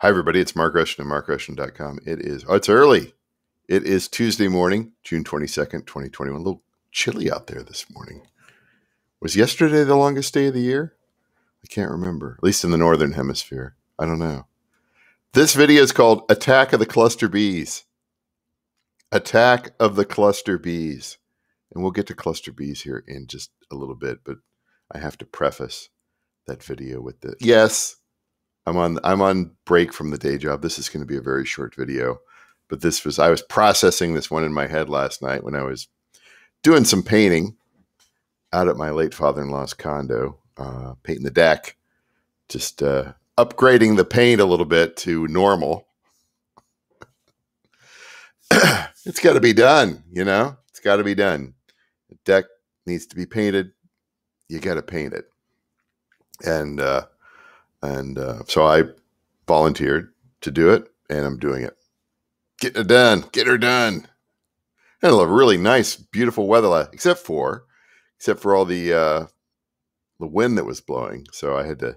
Hi, everybody. It's Mark Rushton of markrushton.com. It's early. It is Tuesday morning, June 22nd, 2021. A little chilly out there this morning. Was yesterday the longest day of the year? I can't remember, at least in the Northern Hemisphere. I don't know. This video is called Attack of the Cluster Bs. Attack of the Cluster Bs. And we'll get to Cluster Bs here in just a little bit, but I have to preface that video with this. Yes, I'm on break from the day job. This is going to be a very short video, but I was processing this one in my head last night when I was doing some painting out at my late father-in-law's condo, painting the deck, just upgrading the paint a little bit to normal. It's got to be done, you know? It's got to be done. The deck needs to be painted. You got to paint it. And so I volunteered to do it, and I'm doing it. Getting it done. Get her done. And it'll have really nice, beautiful weather, except for all the wind that was blowing. So I had to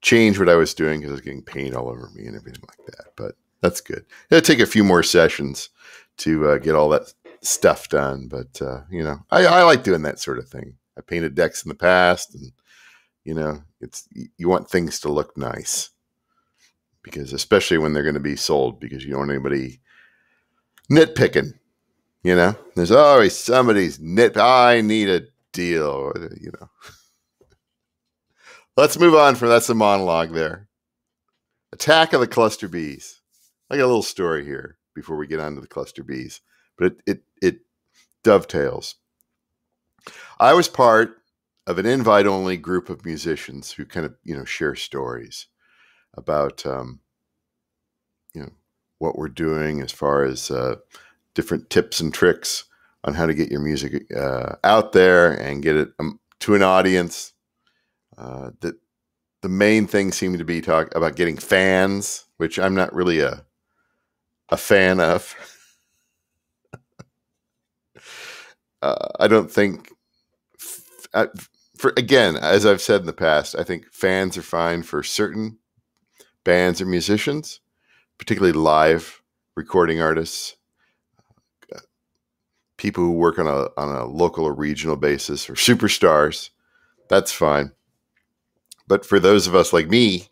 change what I was doing because I was getting paint all over me and everything like that. But that's good. It'll take a few more sessions to get all that stuff done. But, you know, I like doing that sort of thing. I painted decks in the past, and you know, you want things to look nice, because especially when they're going to be sold, because you don't want anybody nitpicking. You know, there's always somebody's I need a deal. You know, let's move on from that's the monologue there. Attack of the Cluster Bs. I got a little story here before we get on to the Cluster Bs, but it dovetails. I was part of an invite-only group of musicians who kind of, you know, share stories about, you know, what we're doing as far as different tips and tricks on how to get your music out there and get it to an audience. The main thing seemed to be talk about getting fans, which I'm not really a fan of. I don't think... Again, as I've said in the past, I think fans are fine for certain bands or musicians, particularly live recording artists, people who work on a local or regional basis, or superstars. That's fine. But for those of us like me,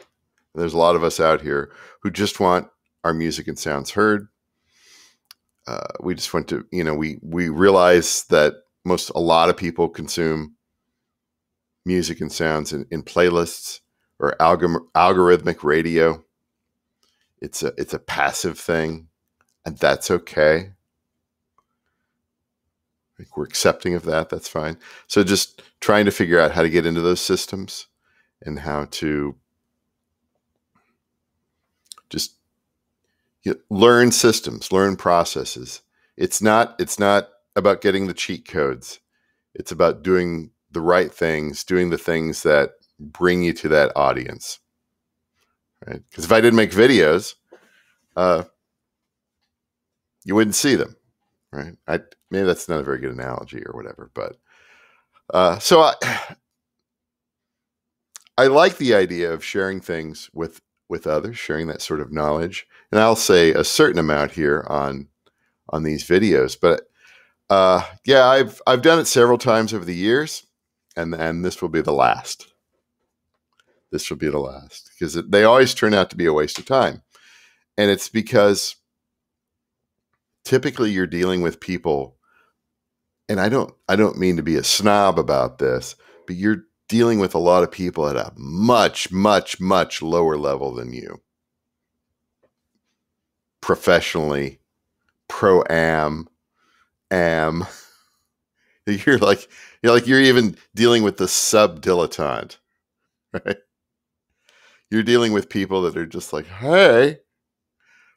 there's a lot of us out here who just want our music and sounds heard. We just want to, you know, we realize that a lot of people consume music and sounds in playlists or algorithmic radio. It's a passive thing, and that's okay. Like, we're accepting of that. That's fine. So just trying to figure out how to get into those systems and how to just, you know, learn systems, learn processes. It's not about getting the cheat codes. It's about doing the right things, doing the things that bring you to that audience, right? Because if I didn't make videos, you wouldn't see them, right? Maybe that's not a very good analogy or whatever, but so I like the idea of sharing things with others, sharing that sort of knowledge, and I'll say a certain amount here on these videos, but. Yeah, I've done it several times over the years, and this will be the last. This will be the last, because they always turn out to be a waste of time. And it's because typically you're dealing with people, and I don't mean to be a snob about this, but you're dealing with a lot of people at a much, much, much lower level than you. Professionally, pro-am. You're even dealing with the sub-dilettante, right? You're dealing with people that are just like, hey,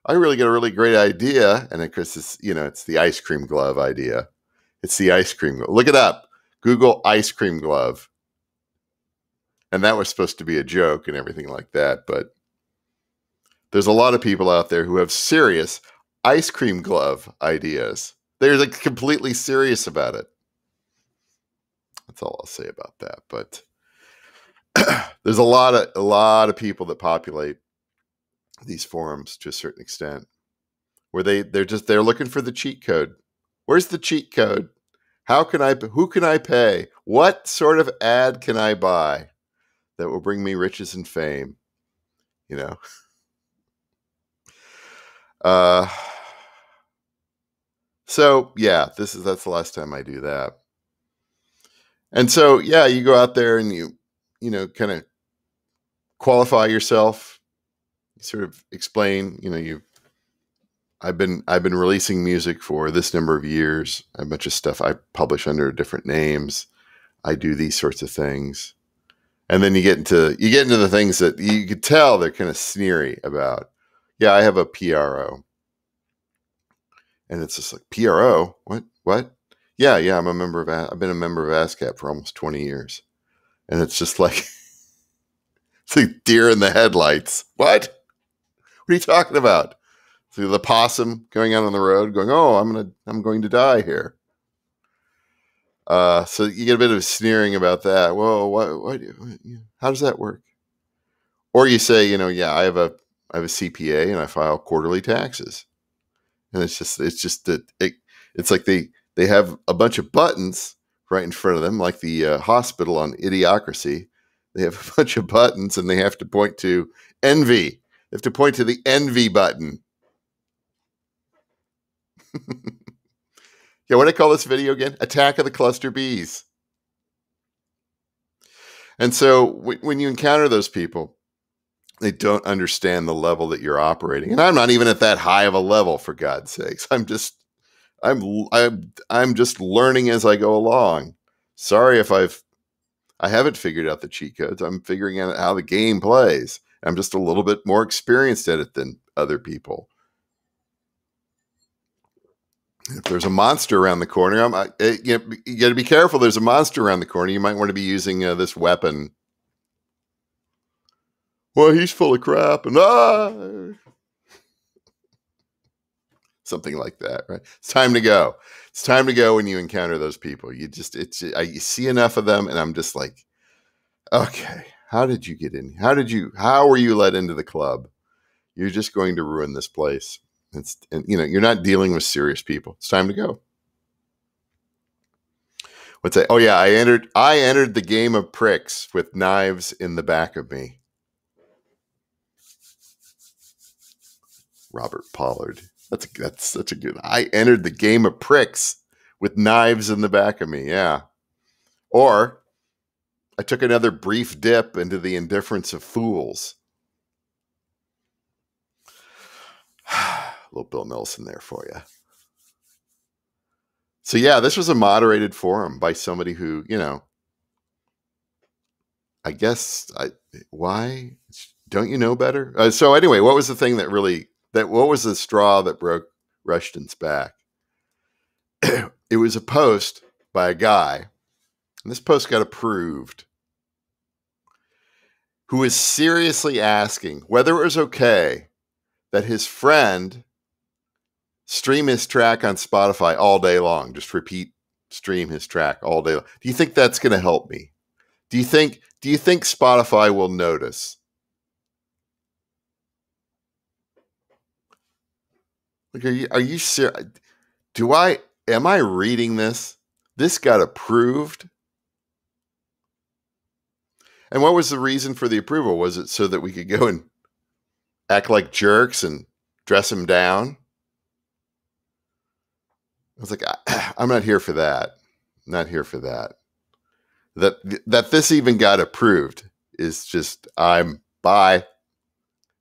I really got a really great idea. And of course, it's the ice cream glove idea. It's the ice cream glove. Look it up. Google ice cream glove. And that was supposed to be a joke and everything like that. But there's a lot of people out there who have serious ice cream glove ideas. They're like completely serious about it. That's all I'll say about that. But there's a lot of people that populate these forums to a certain extent, where they're looking for the cheat code. Where's the cheat code? How can I? Who can I pay? What sort of ad can I buy that will bring me riches and fame? You know. So yeah, that's the last time I do that. And so yeah, you go out there and you know, kind of qualify yourself, sort of explain, you know, I've been releasing music for this number of years. A bunch of stuff I publish under different names. I do these sorts of things. And then you get into the things that you could tell they're kind of sneery about. Yeah, I have a PRO. And it's just like, PRO? What? Yeah, I've been a member of ASCAP for almost 20 years. And it's just like, it's like deer in the headlights. What are you talking about? So the possum going out on the road going, oh, I'm going to die here. So you get a bit of sneering about that. Well, what, how does that work? Or you say, you know, yeah, I have a CPA and I file quarterly taxes. And it's just that it's like they have a bunch of buttons right in front of them, like the hospital on Idiocracy. They have a bunch of buttons and they have to point to envy. They have to point to the envy button. Yeah, what do I call this video again? Attack of the Cluster Bs. And so when you encounter those people, they don't understand the level that you're operating. And I'm not even at that high of a level, for God's sakes. I'm just learning as I go along. Sorry if I haven't figured out the cheat codes. I'm figuring out how the game plays. I'm just a little bit more experienced at it than other people. If there's a monster around the corner, you got to be careful. There's a monster around the corner. You might want to be using this weapon. Well, he's full of crap, and something like that, right? It's time to go. It's time to go when you encounter those people. You see enough of them, and I'm just like, okay, how did you get in? How were you let into the club? You're just going to ruin this place. And you know, you're not dealing with serious people. It's time to go. What's that? Oh yeah, I entered the game of pricks with knives in the back of me. Robert Pollard. That's such a good. I entered the game of pricks with knives in the back of me. Yeah, or I took another brief dip into the indifference of fools. Little Bill Nelson there for you. So yeah, this was a moderated forum by somebody who, you know, I guess why don't you know better? So anyway, what was the thing that what was the straw that broke Rushton's back? It was a post by a guy, and this post got approved, who was seriously asking whether it was okay that his friend stream his track on Spotify all day long. Just stream his track all day long. Do you think that's going to help me? Do you think Spotify will notice? Like, are you serious? Am I reading this? This got approved. And what was the reason for the approval? Was it so that we could go and act like jerks and dress them down? I was like, I'm not here for that. I'm not here for that. That this even got approved is just, I'm bye.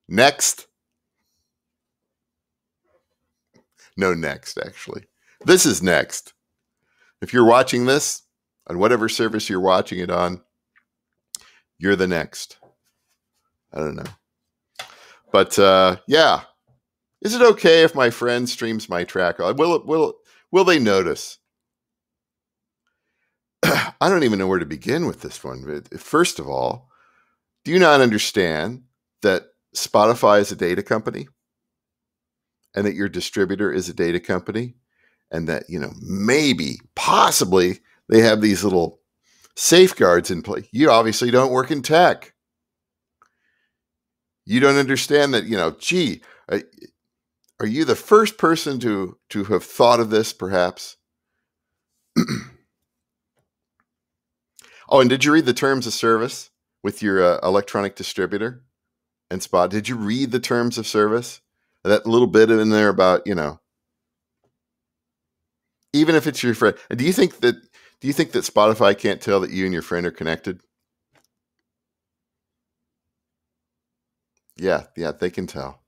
Next. No, next, actually. This is next. If you're watching this on whatever service you're watching it on, you're the next. I don't know. But yeah, is it okay if my friend streams my track? Will they notice? I don't even know where to begin with this one. But first of all, do you not understand that Spotify is a data company, and that your distributor is a data company, and that, you know, maybe possibly they have these little safeguards in place? You obviously don't work in tech. You don't understand that, you know, gee, are you the first person to have thought of this, perhaps? Oh, and did you read the terms of service with your electronic distributor and Spot? Did you read the terms of service? That little bit in there about, you know, even if it's your friend, do you think that Spotify can't tell that you and your friend are connected? Yeah, they can tell.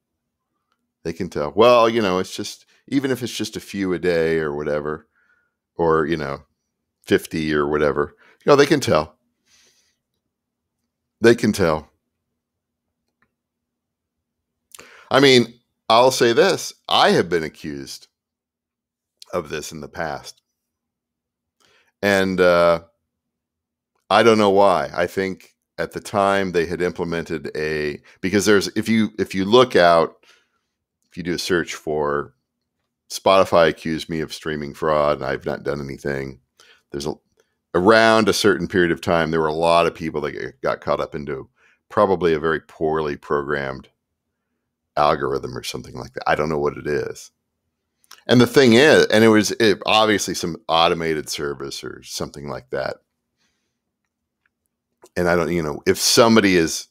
They can tell. Well, you know, it's just, even if it's just a few a day or whatever, or, you know, 50 or whatever, you know, they can tell. They can tell. I mean, I'll say this. I have been accused of this in the past. And I don't know why. I think at the time they had implemented a, because there's, if you look out, if you do a search for Spotify accused me of streaming fraud and I've not done anything, there's around a certain period of time, there were a lot of people that got caught up into probably a very poorly programmed algorithm or something like that. I don't know what it is. And the thing is, and it was obviously some automated service or something like that. And I don't, you know, if somebody is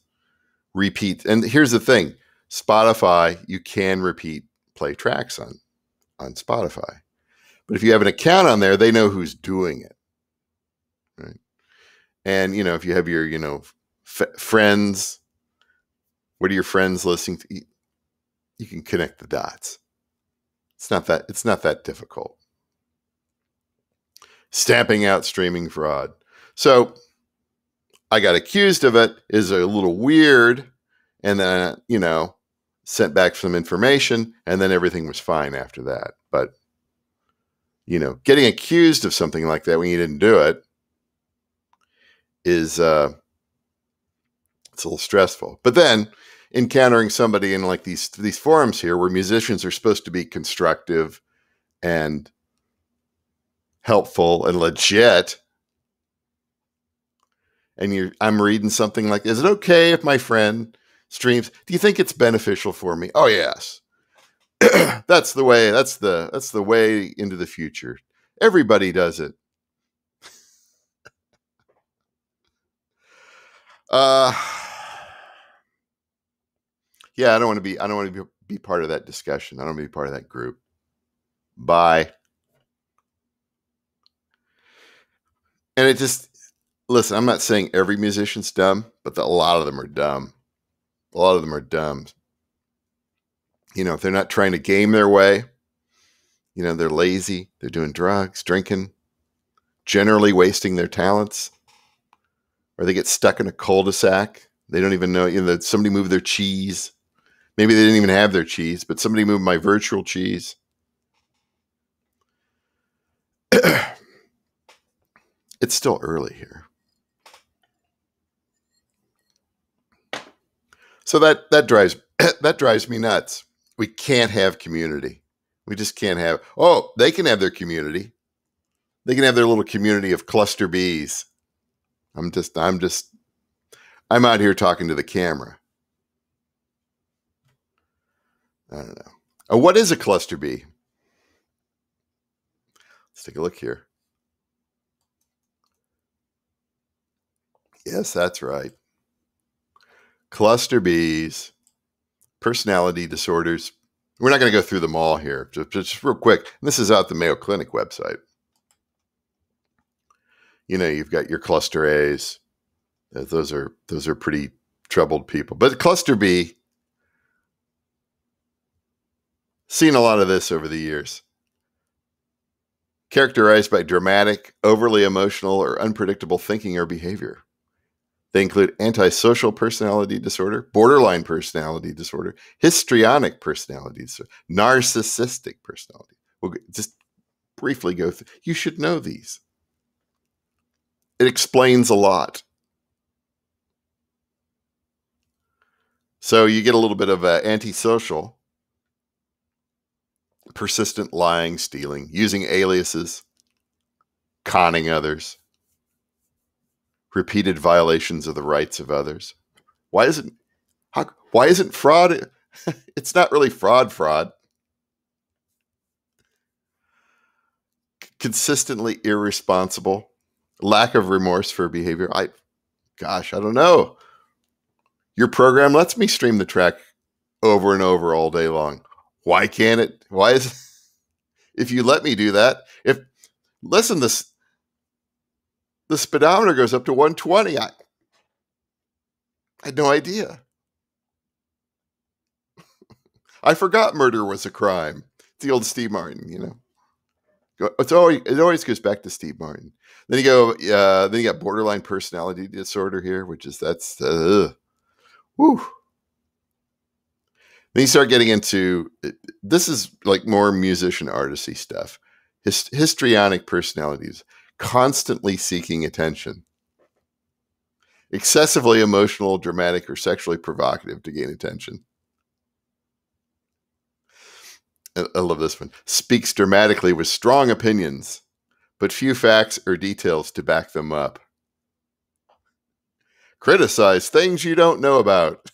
repeat, and here's the thing, Spotify, you can repeat play tracks on Spotify. But if you have an account on there, they know who's doing it. Right. And, you know, if you have your, you know, friends, what are your friends listening to? You can connect the dots. It's not that difficult. Stamping out streaming fraud. So I got accused of it. It is a little weird. And then, you know, sent back some information and then everything was fine after that. But, you know, getting accused of something like that when you didn't do it is, it's a little stressful. But then encountering somebody in like these forums here where musicians are supposed to be constructive and helpful and legit. And I'm reading something like, is it okay if my friend streams? Do you think it's beneficial for me? Oh yes. That's the way. That's the way into the future. Everybody does it. Yeah, I don't want to be part of that discussion. I don't want to be part of that group. Bye. And it just, listen, I'm not saying every musician's dumb, but a lot of them are dumb. A lot of them are dumb. You know, if they're not trying to game their way, you know, they're lazy, they're doing drugs, drinking, generally wasting their talents, or they get stuck in a cul-de-sac. They don't even know, you know, somebody moved their cheese. Maybe they didn't even have their cheese, but somebody moved my virtual cheese. It's still early here. So that drives me nuts. We can't have community. We just can't have. Oh, they can have their community. They can have their little community of cluster bees. I'm out here talking to the camera. I don't know. Oh, what is a cluster bee? Let's take a look here. Yes, that's right. Cluster Bs, personality disorders. We're not going to go through them all here. Just real quick. This is out the Mayo Clinic website. You know, you've got your cluster A's. Those are pretty troubled people. But cluster B, seen a lot of this over the years. Characterized by dramatic, overly emotional, or unpredictable thinking or behavior. They include antisocial personality disorder, borderline personality disorder, histrionic personality disorder, narcissistic personality. We'll just briefly go through. You should know these. It explains a lot. So you get a little bit of antisocial, persistent lying, stealing, using aliases, conning others. Repeated violations of the rights of others. Why does it? Why isn't fraud? It's not really fraud. Consistently irresponsible, lack of remorse for behavior. Gosh, I don't know. Your program lets me stream the track over and over all day long. Why can't it? Why is it? If you let me do that, listen, the speedometer goes up to 120. I had no idea. I forgot murder was a crime. It's the old Steve Martin, you know. It always goes back to Steve Martin. Then you go. Then you got borderline personality disorder here, which is woo. Then you start getting into, this is like more musician artisty stuff. Histrionic personalities, constantly seeking attention, excessively emotional, dramatic, or sexually provocative to gain attention. I love this one. Speaks dramatically with strong opinions, but few facts or details to back them up. Criticize things you don't know about.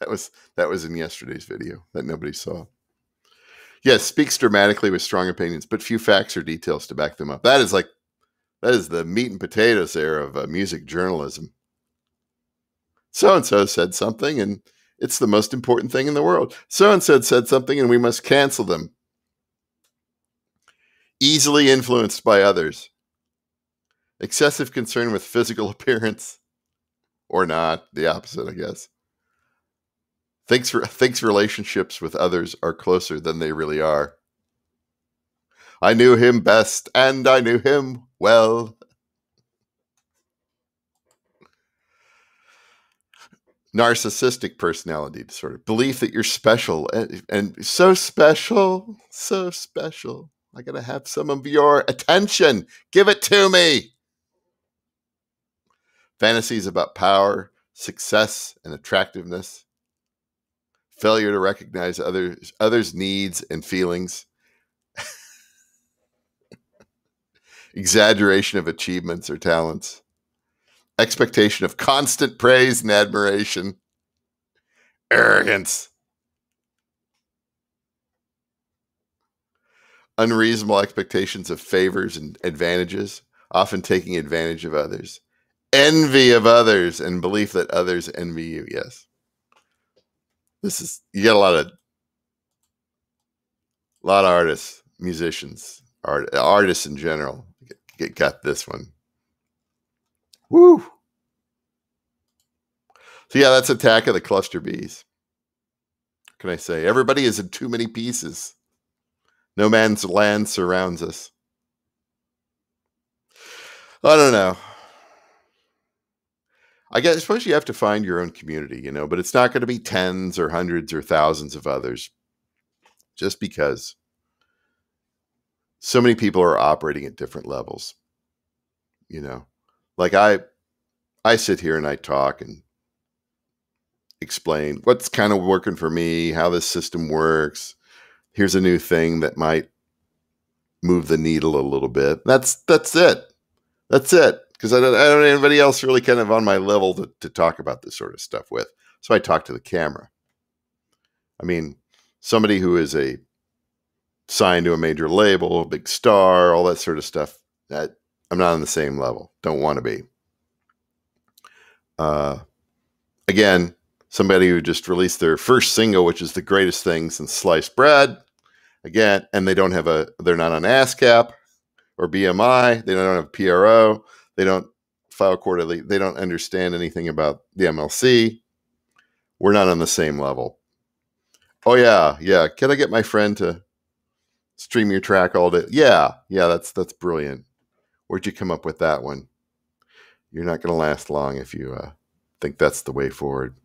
That was in yesterday's video that nobody saw. Yes, speaks dramatically with strong opinions, but few facts or details to back them up. That is the meat and potatoes there of music journalism. So-and-so said something, and it's the most important thing in the world. So-and-so said something, and we must cancel them. Easily influenced by others. Excessive concern with physical appearance. Or not, the opposite, I guess. Thinks relationships with others are closer than they really are. I knew him best, and I knew him well. Narcissistic personality disorder. Belief that you're special, and so special, so special. I gotta have some of your attention. Give it to me. Fantasies about power, success, and attractiveness. Failure to recognize others' needs and feelings. Exaggeration of achievements or talents. Expectation of constant praise and admiration. Arrogance. Unreasonable expectations of favors and advantages, often taking advantage of others. Envy of others and belief that others envy you. Yes. You got a lot of artists, musicians, artists in general. Got this one. Woo! So yeah, that's attack of the cluster Bs. What can I say? Everybody is in too many pieces. No man's land surrounds us. I don't know. I suppose you have to find your own community, you know, but it's not going to be tens or hundreds or thousands of others just because so many people are operating at different levels. You know, like I sit here and I talk and explain what's kind of working for me, how this system works. Here's a new thing that might move the needle a little bit. That's it. Because I don't have anybody else really kind of on my level to talk about this sort of stuff with. So I talk to the camera. I mean, somebody who is signed to a major label, a big star, all that sort of stuff, that I'm not on the same level. Don't want to be. Again, somebody who just released their first single, which is the greatest thing since sliced bread. Again, and they're not on ASCAP or BMI. They don't have PRO. They don't file quarterly. They don't understand anything about the MLC. We're not on the same level. Oh, yeah. Can I get my friend to stream your track all day? Yeah, that's brilliant. Where'd you come up with that one? You're not going to last long if you think that's the way forward.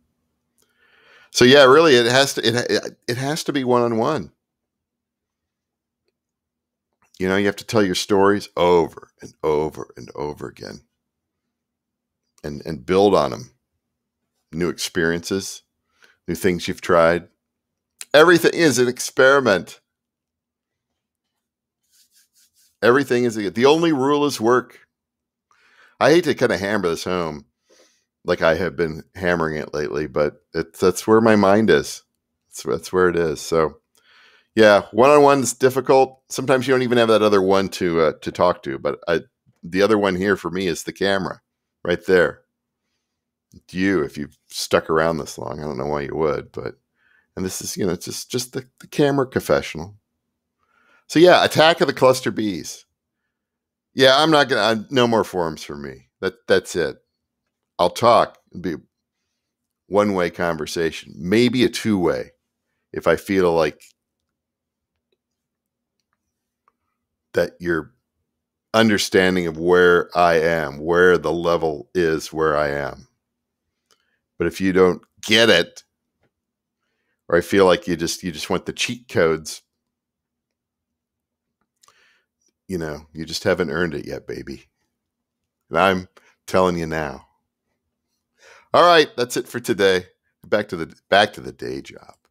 So, yeah, really, it has to be one-on-one. You know, you have to tell your stories over and over and over again and build on them. New experiences, new things you've tried. Everything is an experiment. The only rule is work. I hate to kind of hammer this home, like I have been hammering it lately, but that's where my mind is. That's where it is. So yeah, one-on-one is difficult. Sometimes you don't even have that other one to talk to, but the other one here for me is the camera right there. It's you, if you've stuck around this long. I don't know why you would, but, and this is, you know, just the camera professional. So yeah, attack of the cluster Bs. Yeah, I'm not going to, no more forums for me. That's it. I'll talk. It'll be one-way conversation, maybe a two-way if I feel like that your understanding of where I am, where the level is where I am. But if you don't get it, or I feel like you just want the cheat codes, you know, you just haven't earned it yet, baby. And I'm telling you now. All right, that's it for today. Back to the day job.